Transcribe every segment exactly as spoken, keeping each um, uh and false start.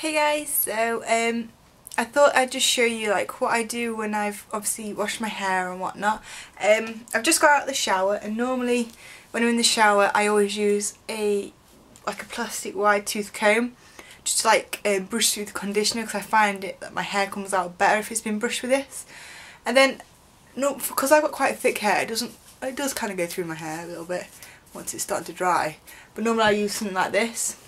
Hey guys, so um, I thought I'd just show you like what I do when I've obviously washed my hair and whatnot. Um, I've just got out of the shower, and normally when I'm in the shower I always use a like a plastic wide tooth comb just to like um, brush through the conditioner, because I find it that my hair comes out better if it's been brushed with this. And then, no, because I've got quite thick hair, it doesn't it does kind of go through my hair a little bit once it's starting to dry. But normally I use something like this.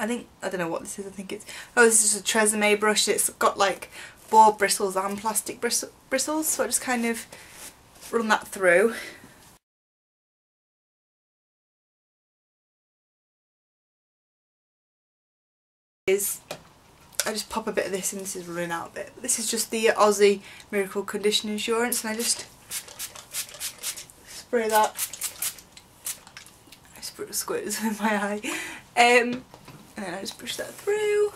I think, I don't know what this is, I think it's, oh, this is a Tresemmé brush. It's got like boar bristles and plastic bristles, so I just kind of run that through. Is I just pop a bit of this in, this is running out a bit. This is just the Aussie Miracle Condition Insurance, and I just spray that. I spray squitters in my eye. Um, And then I just push that through.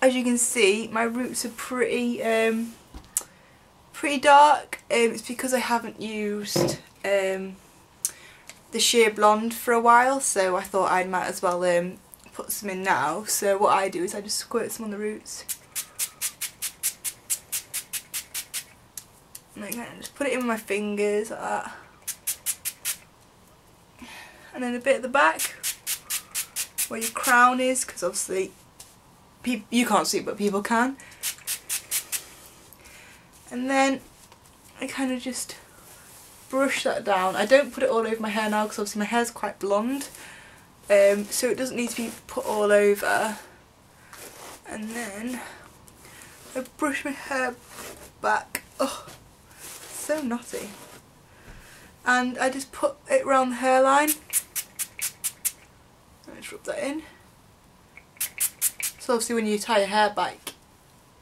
As you can see, my roots are pretty um, pretty dark. Um, it's because I haven't used um, the Sheer Blonde for a while, so I thought I might as well um, put some in now. So what I do is I just squirt some on the roots. And then I just put it in with my fingers like that. And then a bit at the back where your crown is, because obviously people, you can't see it, but people can. And then I kind of just brush that down. I don't put it all over my hair now because obviously my hair's quite blonde, um, so it doesn't need to be put all over. And then I brush my hair back. Oh, so knotty. And I just put it around the hairline. I just rub that in. So obviously when you tie your hair back,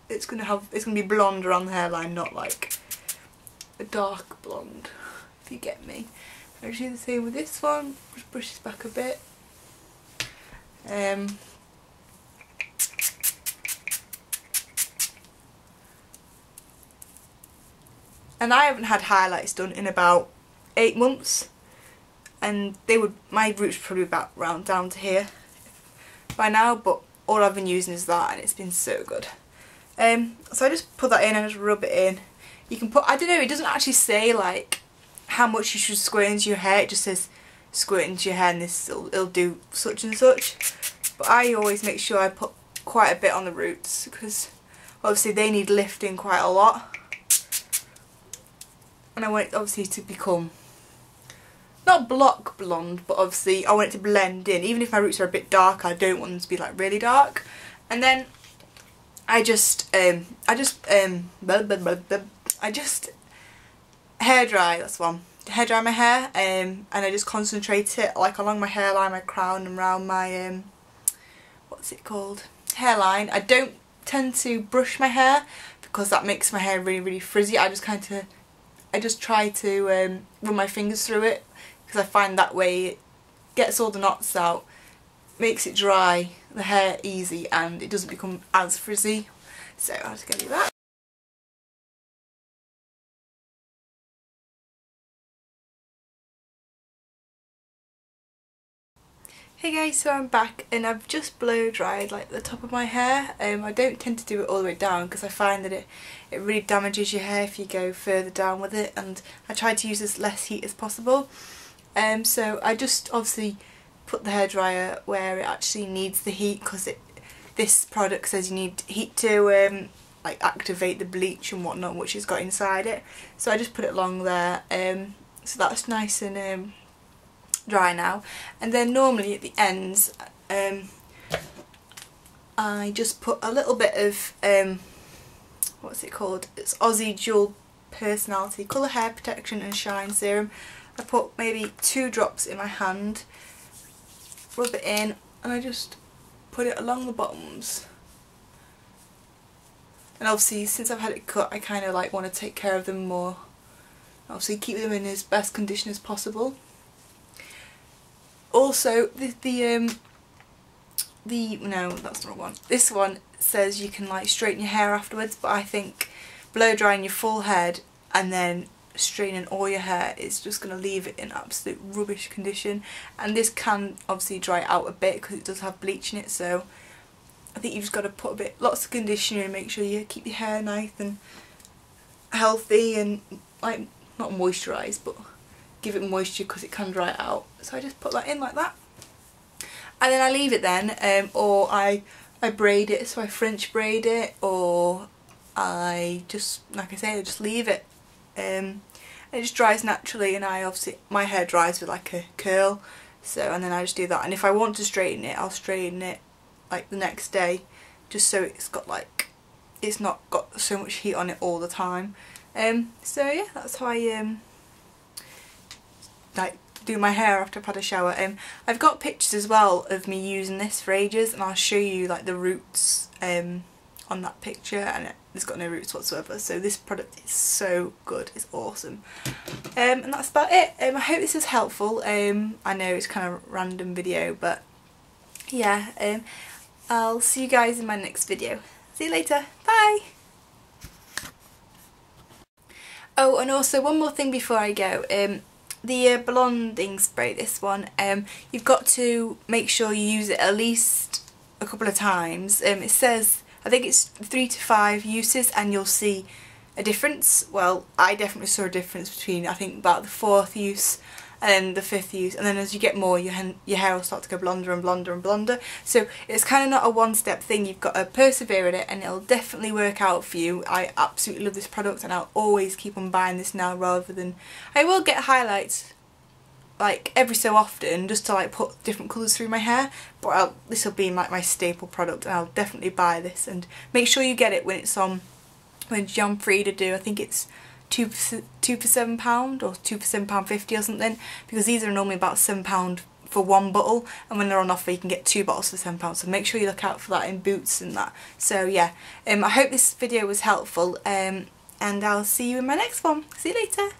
it's gonna have it's gonna be blonde around the hairline, not like a dark blonde, if you get me. I just do the same with this one, just brush this back a bit. Um And I haven't had highlights done in about eight months, and they would my roots would probably about round down to here by now, but all I've been using is that, and it's been so good. Um so I just put that in and just rub it in. You can put, I don't know, it doesn't actually say like how much you should squirt into your hair, it just says squirt into your hair and this it'll, it'll do such and such. But I always make sure I put quite a bit on the roots, because obviously they need lifting quite a lot, and I want it obviously to become not block blonde, but obviously I want it to blend in. Even if my roots are a bit dark, I don't want them to be like really dark. And then I just, um, I just, um, blah, blah, blah, blah, I just hairdry. That's one. Hairdry my hair, um, and I just concentrate it like along my hairline, my crown, and around my um, what's it called? Hairline. I don't tend to brush my hair because that makes my hair really, really frizzy. I just kind of, I just try to um, run my fingers through it, because I find that way it gets all the knots out, makes it dry, the hair easy, and it doesn't become as frizzy. So I'll just go do that. Hey guys, so I'm back, and I've just blow dried like the top of my hair. Um, I don't tend to do it all the way down because I find that it, it really damages your hair if you go further down with it, and I try to use as less heat as possible. Um, so I just obviously put the hairdryer where it actually needs the heat, because it this product says you need heat to um, like activate the bleach and whatnot which it's got inside it. So I just put it along there, um, so that's nice and um, dry now. And then normally at the ends um, I just put a little bit of um, what's it called, it's Aussie Dual Personality Colour Hair Protection and Shine Serum. I put maybe two drops in my hand, rub it in, and I just put it along the bottoms. And obviously since I've had it cut, I kind of like want to take care of them more, obviously keep them in as best condition as possible. Also, the, the, um, the, no, that's not one. This one says you can like straighten your hair afterwards, but I think blow drying your full head and then straining all your hair, it's just going to leave it in absolute rubbish condition. And this can obviously dry out a bit because it does have bleach in it, so I think you've just got to put a bit, lots of conditioner, and make sure you keep your hair nice and healthy and, like, not moisturised, but give it moisture because it can dry out. So I just put that in like that, and then I leave it then, um, or I I braid it, so I French braid it, or I just, like I say, I just leave it. Um, and it just dries naturally, and I obviously, my hair dries with like a curl, so, and then I just do that. And if I want to straighten it, I'll straighten it like the next day, just so it's got like, it's not got so much heat on it all the time. Um, so yeah, that's how I um, like do my hair after I've had a shower. Um, I've got pictures as well of me using this for ages, and I'll show you like the roots um, on that picture, and it, it's got no roots whatsoever. So this product is so good, it's awesome. Um, and that's about it. Um, I hope this is helpful. Um, I know it's kind of a random video, but yeah, um, I'll see you guys in my next video. See you later, bye! Oh, and also one more thing before I go, um, the uh, blonding spray, this one, um, you've got to make sure you use it at least a couple of times. Um, it says, I think it's three to five uses and you'll see a difference. Well, I definitely saw a difference between, I think, about the fourth use and then the fifth use, and then as you get more, your, your hair will start to go blonder and blonder and blonder. So it's kind of not a one-step thing, you've got to persevere in it, and it'll definitely work out for you. I absolutely love this product, and I'll always keep on buying this now, rather than, I will get highlights like every so often just to like put different colours through my hair, but I'll, this will be like my staple product, and I'll definitely buy this. And make sure you get it when it's on, when John Frieda do, I think it's two for seven pound or two for seven pound fifty or something, because these are normally about seven pound for one bottle, and when they're on offer you can get two bottles for seven pounds. So make sure you look out for that in Boots and that. So yeah, um, I hope this video was helpful, um, and I'll see you in my next one. See you later.